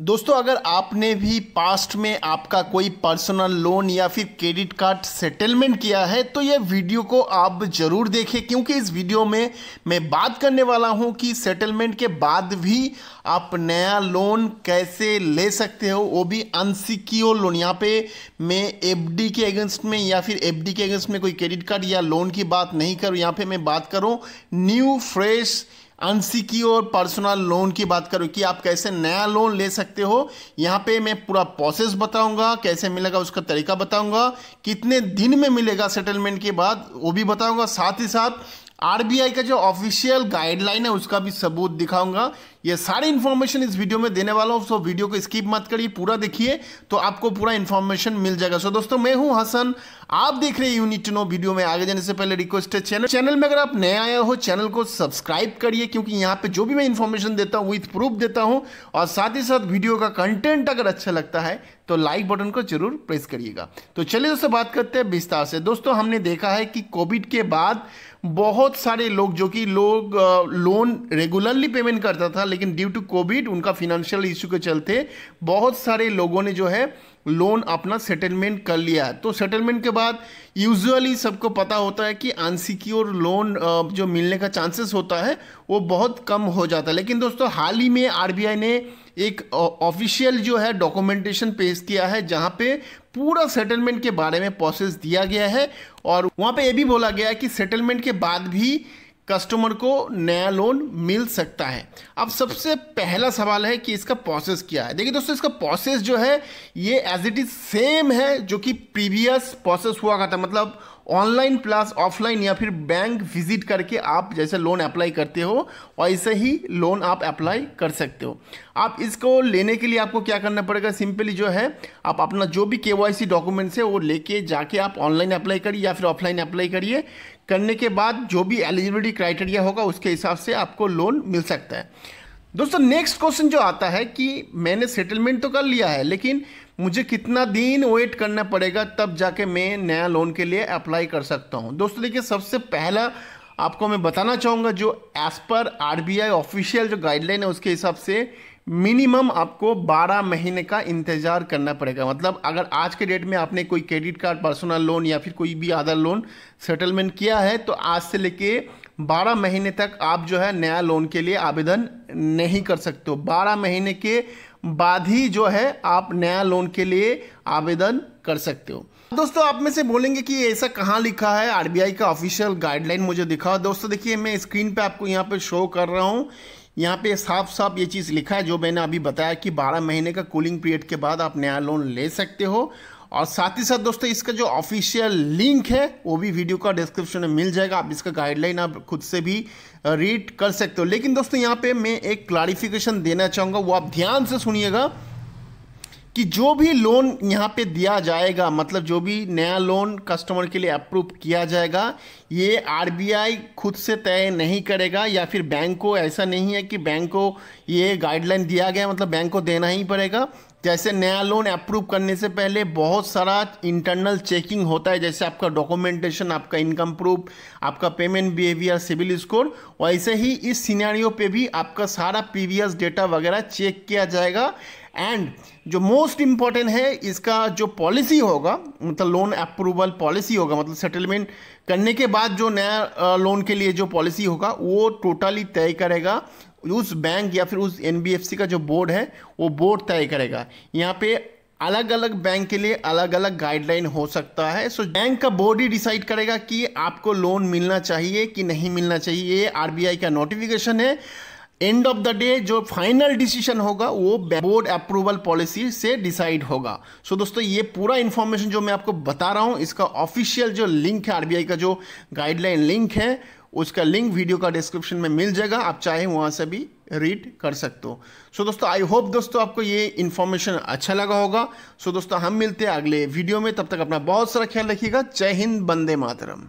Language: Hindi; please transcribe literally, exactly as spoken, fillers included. दोस्तों अगर आपने भी पास्ट में आपका कोई पर्सनल लोन या फिर क्रेडिट कार्ड सेटलमेंट किया है तो यह वीडियो को आप ज़रूर देखें, क्योंकि इस वीडियो में मैं बात करने वाला हूं कि सेटलमेंट के बाद भी आप नया लोन कैसे ले सकते हो, वो भी अनसिक्योर लोन। यहाँ पे मैं एफडी के अगेंस्ट में या फिर एफडी के अगेंस्ट में कोई क्रेडिट कार्ड या लोन की बात नहीं करूँ, यहाँ पर मैं बात करूँ new fresh unsecure personal loan की बात करूँ कि आप कैसे नया लोन ले सकते हो। यहाँ पे मैं पूरा प्रोसेस बताऊँगा, कैसे मिलेगा उसका तरीका बताऊँगा, कितने दिन में मिलेगा सेटलमेंट के बाद वो भी बताऊँगा, साथ ही साथ आरबीआई का जो ऑफिशियल गाइडलाइन है उसका भी सबूत दिखाऊंगा। ये सारी इन्फॉर्मेशन इस वीडियो में देने वाला हूँ, सो वीडियो को स्किप मत करिए, पूरा देखिए तो आपको पूरा इन्फॉर्मेशन मिल जाएगा। सो दोस्तों मैं हूँ हसन, आप देख रहे हैं यूनिट टू नो। वीडियो में आगे जाने से पहले रिक्वेस्ट है, चैनल चैनल में अगर आप नए आए हो चैनल को सब्सक्राइब करिए, क्योंकि यहाँ पे जो भी मैं इन्फॉर्मेशन देता हूँ विथ प्रूफ देता हूँ, और साथ ही साथ वीडियो का कंटेंट अगर अच्छा लगता है तो लाइक बटन को जरूर प्रेस करिएगा। तो चलिए दोस्तों बात करते हैं विस्तार से। दोस्तों हमने देखा है कि कोविड के बाद बहुत सारे लोग जो कि लोग लोन रेगुलरली पेमेंट करता था, लेकिन ड्यू टू कोविड उनका फिनेंशियल इश्यू के चलते बहुत सारे लोगों ने जो है लोन अपना सेटलमेंट कर लिया है। तो सेटलमेंट के बाद यूजुअली सबको पता होता है कि अनसिक्योर लोन जो मिलने का चांसेस होता है वो बहुत कम हो जाता है, लेकिन दोस्तों हाल ही में आरबीआई ने एक ऑफिशियल जो है डॉक्यूमेंटेशन पेश किया है, जहाँ पे पूरा सेटलमेंट के बारे में प्रोसेस दिया गया है, और वहाँ पे ये भी बोला गया है कि सेटलमेंट के बाद भी कस्टमर को नया लोन मिल सकता है। अब सबसे पहला सवाल है कि इसका प्रोसेस क्या है। देखिए दोस्तों इसका प्रोसेस जो है ये एज इट इज सेम है जो कि प्रीवियस प्रोसेस हुआ करता, मतलब ऑनलाइन प्लस ऑफलाइन या फिर बैंक विजिट करके आप जैसे लोन अप्लाई करते हो वैसे ही लोन आप अप्लाई कर सकते हो। आप इसको लेने के लिए आपको क्या करना पड़ेगा, सिंपली जो है आप अपना जो भी केवाईसी डॉक्यूमेंट्स है वो लेके जाके आप ऑनलाइन अप्लाई करिए या फिर ऑफलाइन अप्लाई करिए। करने के बाद जो भी एलिजिबिलिटी क्राइटेरिया होगा उसके हिसाब से आपको लोन मिल सकता है। दोस्तों नेक्स्ट क्वेश्चन जो आता है कि मैंने सेटलमेंट तो कर लिया है, लेकिन मुझे कितना दिन वेट करना पड़ेगा तब जाके मैं नया लोन के लिए अप्लाई कर सकता हूं। दोस्तों देखिए सबसे पहला आपको मैं बताना चाहूँगा जो एज पर आरबीआई ऑफिशियल जो गाइडलाइन है उसके हिसाब से मिनिमम आपको बारह महीने का इंतज़ार करना पड़ेगा। मतलब अगर आज के डेट में आपने कोई क्रेडिट कार्ड, पर्सनल लोन या फिर कोई भी अदर लोन सेटलमेंट किया है तो आज से लेके बारह महीने तक आप जो है नया लोन के लिए आवेदन नहीं कर सकते हो। बारह महीने के बाद ही जो है आप नया लोन के लिए आवेदन कर सकते हो। दोस्तों आप में से बोलेंगे कि ऐसा कहाँ लिखा है, आरबीआई का ऑफिशियल गाइडलाइन मुझे दिखाओ। दोस्तों देखिए मैं स्क्रीन पे आपको यहाँ पे शो कर रहा हूँ, यहाँ पे साफ साफ ये चीज़ लिखा है जो मैंने अभी बताया कि बारह महीने का कूलिंग पीरियड के बाद आप नया लोन ले सकते हो। और साथ ही साथ दोस्तों इसका जो ऑफिशियल लिंक है वो भी वीडियो का डिस्क्रिप्शन में मिल जाएगा, आप इसका गाइडलाइन आप खुद से भी रीड कर सकते हो। लेकिन दोस्तों यहाँ पे मैं एक क्लारिफिकेशन देना चाहूँगा, वो आप ध्यान से सुनिएगा कि जो भी लोन यहाँ पे दिया जाएगा, मतलब जो भी नया लोन कस्टमर के लिए अप्रूव किया जाएगा, ये आरबीआई खुद से तय नहीं करेगा या फिर बैंक को, ऐसा नहीं है कि बैंक को ये गाइडलाइन दिया गया मतलब बैंक को देना ही पड़ेगा। जैसे नया लोन अप्रूव करने से पहले बहुत सारा इंटरनल चेकिंग होता है, जैसे आपका डॉक्यूमेंटेशन, आपका इनकम प्रूफ, आपका पेमेंट बिहेवियर, सिबिल स्कोर, वैसे ही इस सिनेरियो पे भी आपका सारा प्रीवियस डेटा वगैरह चेक किया जाएगा। एंड जो मोस्ट इम्पॉर्टेंट है इसका जो पॉलिसी होगा, मतलब लोन अप्रूवल पॉलिसी होगा, मतलब सेटलमेंट करने के बाद जो नया लोन के लिए जो पॉलिसी होगा वो टोटली तय करेगा उस बैंक या फिर उस एनबीएफसी का जो बोर्ड है वो बोर्ड तय करेगा। यहाँ पे अलग अलग बैंक के लिए अलग अलग गाइडलाइन हो सकता है, सो बैंक का बोर्ड ही डिसाइड करेगा कि आपको लोन मिलना चाहिए कि नहीं मिलना चाहिए। ये आरबीआई का नोटिफिकेशन है, एंड ऑफ द डे जो फाइनल डिसीजन होगा वो बोर्ड अप्रूवल पॉलिसी से डिसाइड होगा। सो so, दोस्तों ये पूरा इन्फॉर्मेशन जो मैं आपको बता रहा हूँ इसका ऑफिशियल जो लिंक है, आरबीआई का जो गाइडलाइन लिंक है उसका लिंक वीडियो का डिस्क्रिप्शन में मिल जाएगा, आप चाहे वहाँ से भी रीड कर सकते हो। सो so, दोस्तों आई होप दोस्तों आपको ये इन्फॉर्मेशन अच्छा लगा होगा। सो so, दोस्तों हम मिलते हैं अगले वीडियो में, तब तक अपना बहुत सारा ख्याल रखिएगा। जय हिंद, वंदे मातरम।